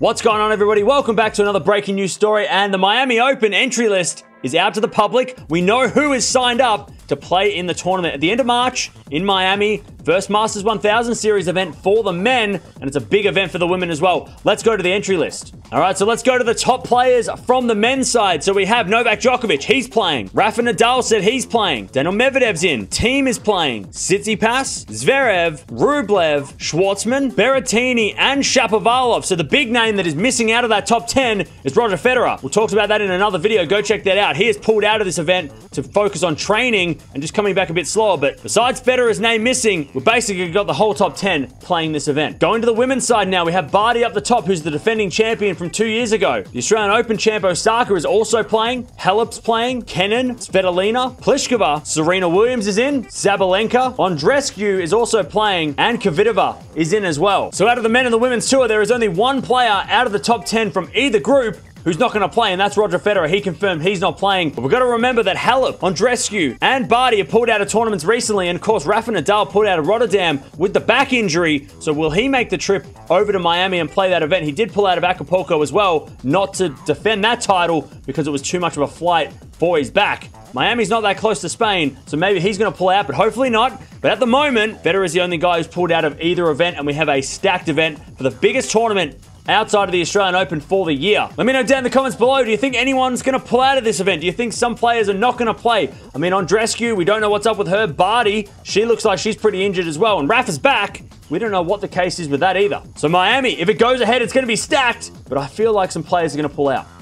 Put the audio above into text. What's going on, everybody? Welcome back to another breaking news story, and the Miami Open entry list is out to the public. We know who is signed up to play in the tournament at the end of March in Miami. First Masters 1000 Series event for the men, and it's a big event for the women as well. Let's go to the entry list. All right, so let's go to the top players from the men's side. So we have Novak Djokovic, he's playing. Rafa Nadal said he's playing. Daniel Medvedev's in. Thiem is playing. Tsitsipas, Zverev, Rublev, Schwartzman, Berrettini, and Shapovalov. So the big name that is missing out of that top 10 is Roger Federer. We'll talk about that in another video. Go check that out. He has pulled out of this event to focus on training and just coming back a bit slower. But besides Federer's name missing, we've basically got the whole top 10 playing this event. Going to the women's side now, we have Barty up the top, who's the defending champion from 2 years ago. The Australian Open champ Osaka is also playing. Halep's playing. Kennan, Svetlina, Pliskova, Serena Williams is in. Zabalenka, Andreescu is also playing, and Kvitova is in as well. So out of the men and the women's tour, there is only one player out of the top 10 from either group who's not going to play, and that's Roger Federer. He confirmed he's not playing. But we've got to remember that Halep, Andreescu, and Barty have pulled out of tournaments recently, and of course, Rafa Nadal pulled out of Rotterdam with the back injury. So will he make the trip over to Miami and play that event? He did pull out of Acapulco as well, not to defend that title because it was too much of a flight for his back. Miami's not that close to Spain, so maybe he's going to pull out, but hopefully not. But at the moment, Federer is the only guy who's pulled out of either event, and we have a stacked event for the biggest tournament outside of the Australian Open for the year. Let me know down in the comments below, do you think anyone's going to pull out of this event? Do you think some players are not going to play? I mean, Andreescu, we don't know what's up with her. Barty, she looks like she's pretty injured as well. And Rafa's back. We don't know what the case is with that either. So Miami, if it goes ahead, it's going to be stacked. But I feel like some players are going to pull out.